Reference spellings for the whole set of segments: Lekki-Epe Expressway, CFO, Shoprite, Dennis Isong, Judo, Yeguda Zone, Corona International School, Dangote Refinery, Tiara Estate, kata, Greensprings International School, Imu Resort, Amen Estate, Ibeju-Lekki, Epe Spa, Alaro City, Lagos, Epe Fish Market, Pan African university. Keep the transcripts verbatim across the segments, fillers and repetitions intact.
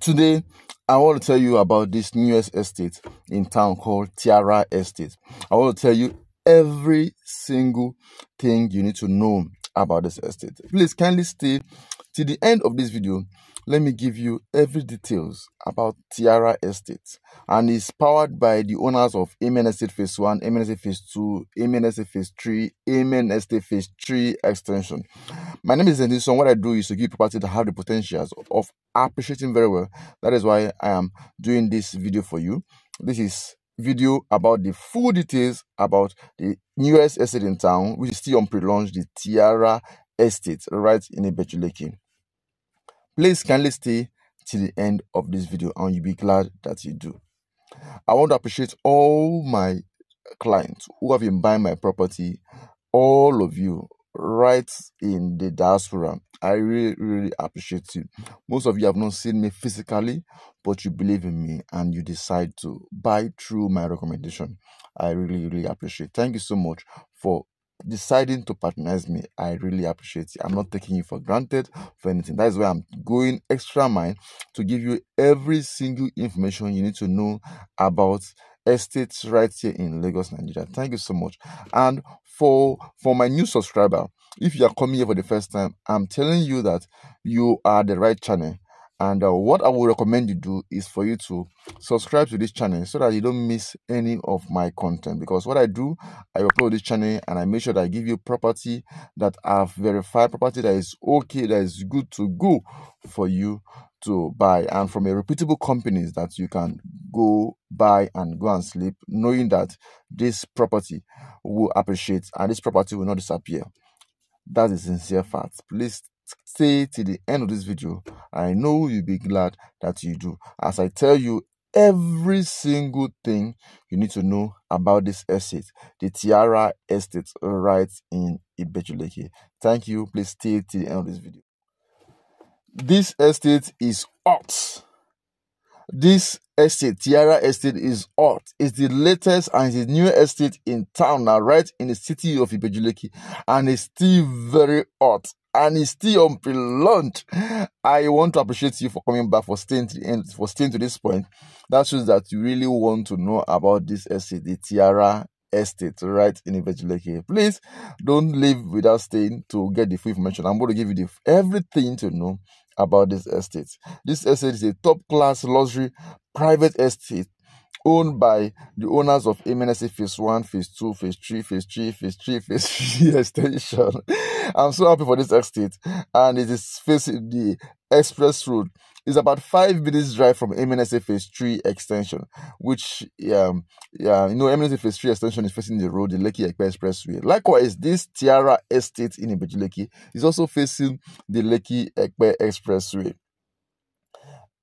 Today, I want to tell you about this newest estate in town called Tiara Estate. I want to tell you every single thing you need to know about this estate. Please kindly stay till the end of this video. Let me give you every details about Tiara Estate, and it's powered by the owners of Amen Estate Phase One, Amen Estate Phase Two, Amen Estate Phase Three, Amen Estate Phase Three Extension. My name is Dennis Isong. What I do is to give property that have the potentials of appreciating very well. That is why I am doing this video for you. This is video about the full details about the newest estate in town, which is still on pre-launch, the Tiara Estate, right in Ibeju-Lekki. Please kindly stay till the end of this video and you'll be glad that you do. I want to appreciate all my clients who have been buying my property, all of you right in the diaspora. I really, really appreciate you. Most of you have not seen me physically, but you believe in me and you decide to buy through my recommendation. I really, really appreciate it. Thank you so much for deciding to patronize me. I really appreciate it. I'm not taking you for granted for anything. That is why I'm going extra mile to give you every single information you need to know about estates right here in Lagos, Nigeria. Thank you so much. And for for my new subscriber, if you are coming here for the first time, I'm telling you that you are the right channel. And uh, what I would recommend you do is for you to subscribe to this channel so that you don't miss any of my content. Because what I do, I upload this channel and I make sure that I give you property that I've verified, property that is okay, that is good to go for you to buy, and from a reputable companies that you can go buy and go and sleep, knowing that this property will appreciate and this property will not disappear. That is sincere fact. Please stay till the end of this video. I know you'll be glad that you do, as I tell you every single thing you need to know about this estate, the Tiara Estate, right in Ibeju-Lekki. Thank you. Please stay till the end of this video. This estate is hot. This estate, Tiara Estate, is hot. It's the latest and it's the new estate in town now, right in the city of Ibeju-Lekki, and it's still very hot. And it's still on pre-launch. I want to appreciate you for coming back, for staying to the end, for staying to this point. That shows that you really want to know about this estate, the Tiara Estate, right in Ibeju-Lekki. Please don't leave without staying to get the full information. I'm going to give you the, everything to know about this estate. This estate is a top-class luxury private estate owned by the owners of Amen Estate Phase One, Phase Two, Phase Three, Phase Three, Phase Three, Phase Three Extension. I'm so happy for this estate, and it is facing the express road. It's about five minutes drive from Amen Estate Phase Three Extension, which um yeah you know Amen Estate Phase Three Extension is facing the road, the Lekki-Epe Expressway. Likewise, this Tiara Estate in Ibeju-Lekki is also facing the Lekki-Epe Expressway.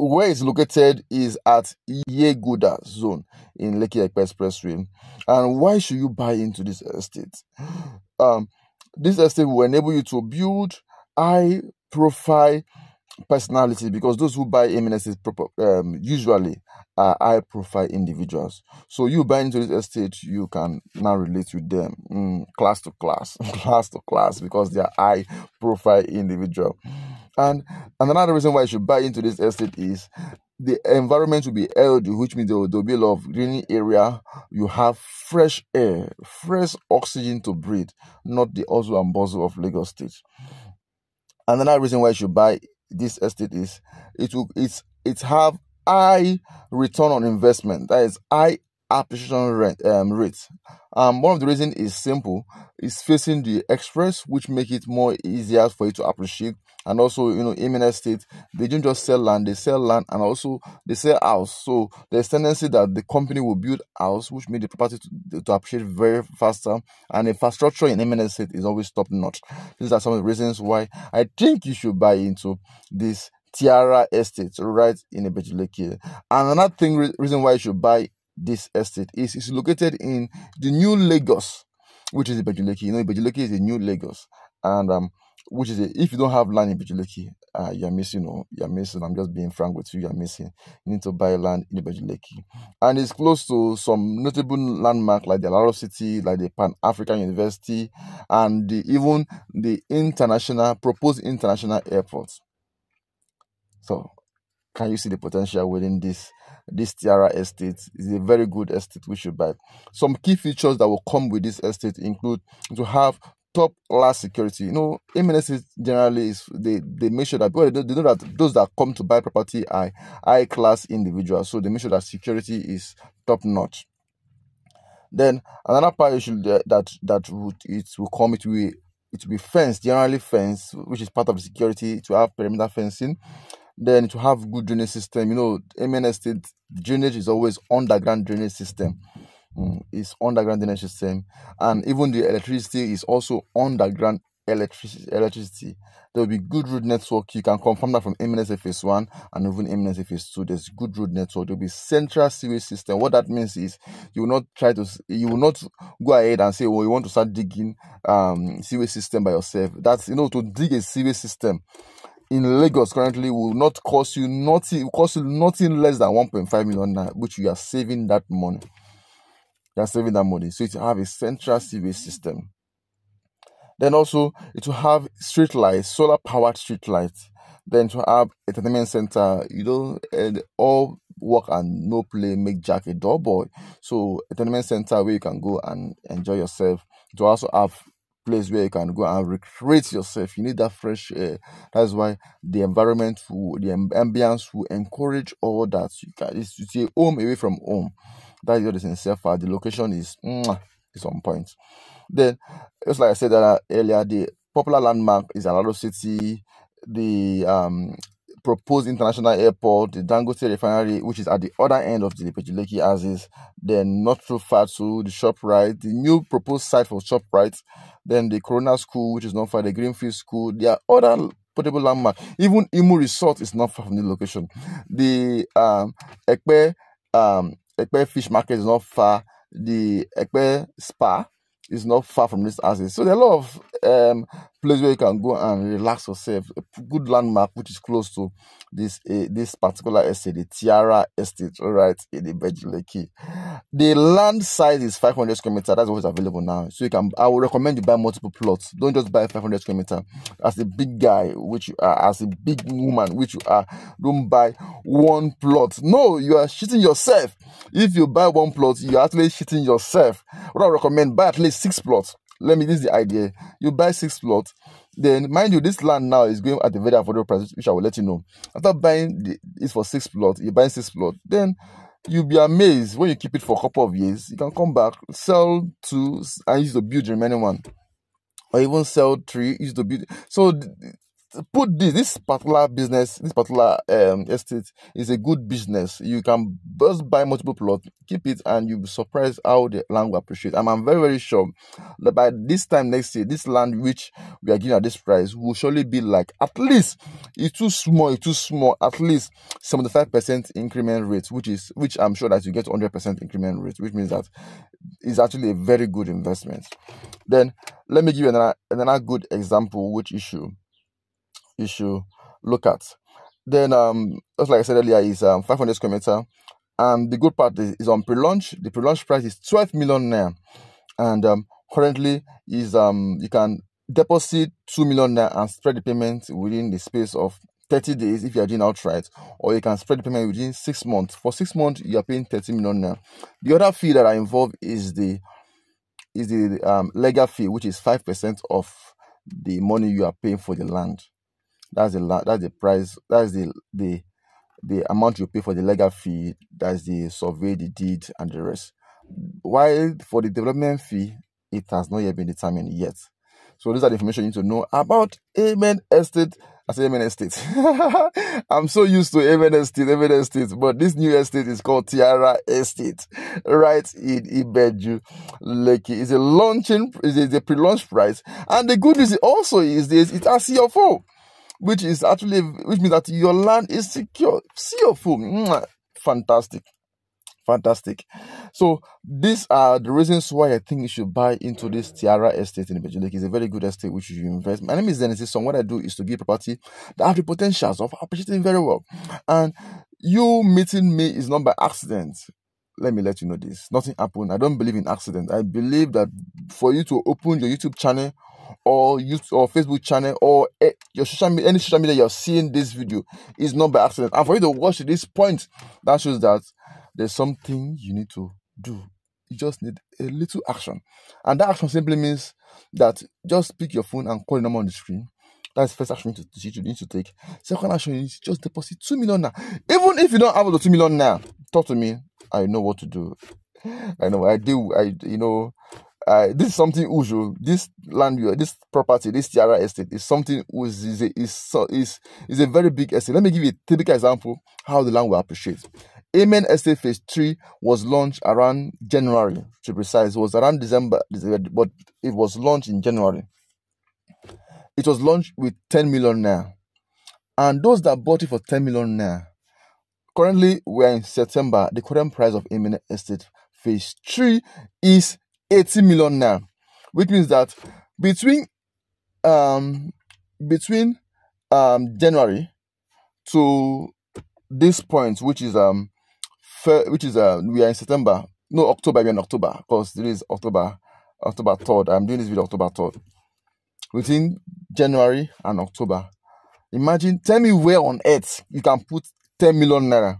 Where it's located is at Yeguda Zone in Lekki-Epe Expressway. And why should you buy into this estate? Um, this estate will enable you to build high-profile personality, because those who buy Amen Estate um, usually are high-profile individuals. So you buy into this estate, you can now relate with them mm, class to class, class to class, because they are high-profile individual. And another reason why you should buy into this estate is the environment will be healthy, which means there will, there will be a lot of green area. You have fresh air, fresh oxygen to breathe, not the hustle and bustle of Lagos State. And another reason why you should buy this estate is it will it's it have high return on investment. That is high appreciation rate. Um, rate. Um, one of the reasons is simple. It's facing the express, which make it more easier for you to appreciate. And also, you know, Amen Estate, they don't just sell land, they sell land and also they sell house. So there's tendency that the company will build house, which made the property to, to appreciate very faster. And infrastructure in Amen Estate is always top-notch. These are some of the reasons why I think you should buy into this Tiara Estate, right in Ibeju-Lekki. And another thing, re reason why you should buy this estate is it's located in the new Lagos, which is Ibeju-Lekki. You know, Ibeju-Lekki is the new Lagos, and um, which is a, if you don't have land in Ibeju-Lekki, uh, you're missing. You know, you're missing. I'm just being frank with you. You're missing. You need to buy land in Ibeju-Lekki, and it's close to some notable landmark like the Alaro City, like the Pan African University, and the, even the international proposed international airport. So Can you see the potential within this this Tiara estate? It's a very good estate we should buy. Some key features that will come with this estate include to have top class security. You know, Amen Estate generally is they they make sure that well, they, they know that those that come to buy property are high class individuals, so they make sure that security is top notch. Then another part you should uh, that that would it will come it will it will be fenced, generally fenced, which is part of security, to have perimeter fencing. Then to have good drainage system. You know, Amen Estate drainage is always underground drainage system. Mm, it's underground drainage system, and even the electricity is also underground electric electricity. There will be good road network. You can confirm that from Amen Estate Phase One and even Amen Estate Phase Two. There's good road network. There will be central sewage system. What that means is you will not try to you will not go ahead and say, well, you want to start digging um sewage system by yourself. That's, you know, to dig a sewage system in Lagos currently will not cost you nothing. It will cost you nothing less than one point five million, which you are saving that money. You are saving that money. So it will have a central sewage system. Then also it will have street lights, solar powered street lights. Then to have entertainment center. You know, and all work and no play make Jack a dull boy. So entertainment center where you can go and enjoy yourself. To also have place where you can go and recreate yourself. You need that fresh air. That's why the environment, will, the ambience will encourage all that. You can, it's, it's a home away from home. That is what is in Sefa. The location is, is on point. Then, just like I said earlier, the popular landmark is Alaro City, the um, proposed international airport, the Dangote Refinery, which is at the other end of the Ibeju-Lekki axis, then not too far to the Shoprite, the new proposed site for Shoprite, then the Corona School, which is not far, the Greenfield School. There are other portable landmarks. Even Imu Resort is not far from the location. The um, Epe, um, Epe Fish Market is not far. The Epe Spa is not far from this axis. So there are a lot of um, places where you can go and relax yourself. A good landmark which is close to this uh, this particular estate, the Tiara Estate, right in the Ibeju-Lekki. The land size is five hundred square meter. That's what is available now. So you can. I would recommend you buy multiple plots. Don't just buy five hundred square meter. As a big guy, which you are, as a big woman, which you are, don't buy one plot. No, you are shitting yourself. If you buy one plot, you are actually shitting yourself. What I recommend, buy at least six plots. Let me, this is the idea. You buy six plots, then mind you, this land now is going at a very affordable price, which I will let you know. After buying the, it's for six plots, you buy six plots, then you'll be amazed when you keep it for a couple of years. You can come back, sell two, and use to build the remaining one, or even sell three, use to build. So, put this this particular business, this particular um, estate is a good business. You can just buy multiple plots, keep it, and you'll be surprised how the land will appreciate. And I'm very, very sure that by this time next year, this land which we are giving at this price will surely be like, at least, it's too small, it's too small, at least seventy-five percent increment rate, which is, which I'm sure that you get one hundred percent increment rate, which means that it's actually a very good investment. Then, let me give you another, another good example, which issue. You should look at. Then, um, just like I said earlier, is um, five hundred square meter, and the good part is, is on pre-launch. The pre-launch price is twelve million naira, and um, currently is um, you can deposit two million naira and spread the payment within the space of thirty days if you are doing outright, or you can spread the payment within six months. For six months, you are paying thirty million naira. The other fee that are involved is the is the um, legal fee, which is five percent of the money you are paying for the land. That's the that's the price. That's the the the amount you pay for the legal fee. That's the survey, the deed, and the rest. While for the development fee, it has not yet been determined yet. So these are the information you need to know about Amen Estate. I say Amen Estate. I'm so used to Amen Estate, Amen Estate, but this new estate is called Tiara Estate, right in Ibeju-Lekki. It's a launching, it's a pre-launch price, and the good news also is this: it has C F O. Which is actually, which means that your land is secure. C F O, fantastic, fantastic. So these are the reasons why I think you should buy into this Tiara Estate in Ibeju-Lekki. It's a very good estate which you should invest. My name is Dennis Isong. What I do is to give property that have the potentials of appreciating very well. And you meeting me is not by accident. let me let you know this. Nothing happened. I don't believe in accidents. I believe that for you to open your YouTube channel or YouTube or Facebook channel or your social media, any social media you're seeing this video, is not by accident. And for you to watch this point, that shows that there's something you need to do. You just need a little action. And that action simply means that just pick your phone and call the number on the screen. That's the first action you need, to, you need to take. Second action, you need to just deposit two million now. Even if you don't have the two million now, talk to me. I know what to do. I know I do. I you know, I, this is something usual. This land, this property, this Tiara Estate is something is is a, is, is is a very big estate. Let me give you a typical example how the land will appreciate. Amen Estate Phase Three was launched around January, to be precise. It was around December, but it was launched in January. It was launched with ten million naira, and those that bought it for ten million naira. Currently, we are in September. The current price of Amen Estate Phase Three is eighty million naira, which means that between um between um January to this point, which is um which is uh we are in September, no October, we are in October because it is October October third. I'm doing this video October third. Within January and October, imagine. Tell me where on earth you can put ten million naira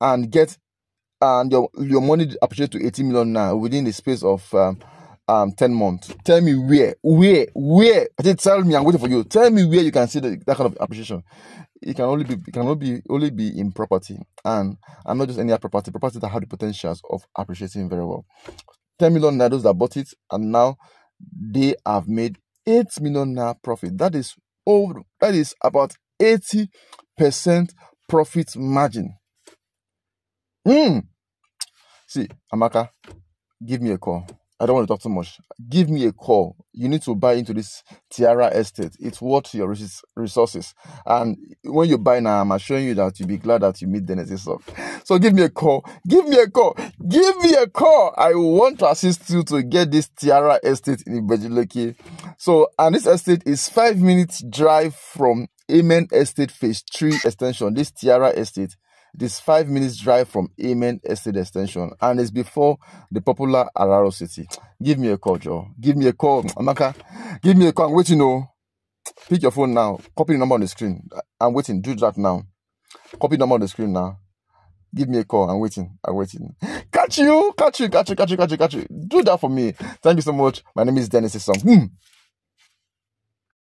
and get and your your money appreciate to eighty million naira within the space of um, um ten months. Tell me where, where, where? I said, tell me. I'm waiting for you. Tell me where you can see the, that kind of appreciation. It can only be it can only be only be in property, and and not just any property. Property that have the potentials of appreciating very well. ten million naira, those that bought it, and now they have made eight million naira profit. That is over. That is about eighty percent. Profit margin. Mm. See, Amaka, give me a call. I don't want to talk too much. Give me a call. You need to buy into this Tiara Estate. It's worth your resources. And when you buy now, I'm assuring you that you'll be glad that you meet Dennis Isong. So give me a call. Give me a call. Give me a call. I want to assist you to get this Tiara Estate in Ibeju-Lekki. So, and this estate is five minutes drive from Amen Estate Phase Three extension. This Tiara Estate. This five minutes drive from Amen Estate Extension, and it's before the popular Alaro City. Give me a call, Joe. Give me a call, Amaka. Give me a call. I'm waiting. No, pick your phone now. Copy the number on the screen. I'm waiting. Do that now. Copy the number on the screen now. Give me a call. I'm waiting. I'm waiting. Catch you. Catch you. Catch you. Catch you. Catch you. Catch you. Do that for me. Thank you so much. My name is Dennis Isong. Hmm.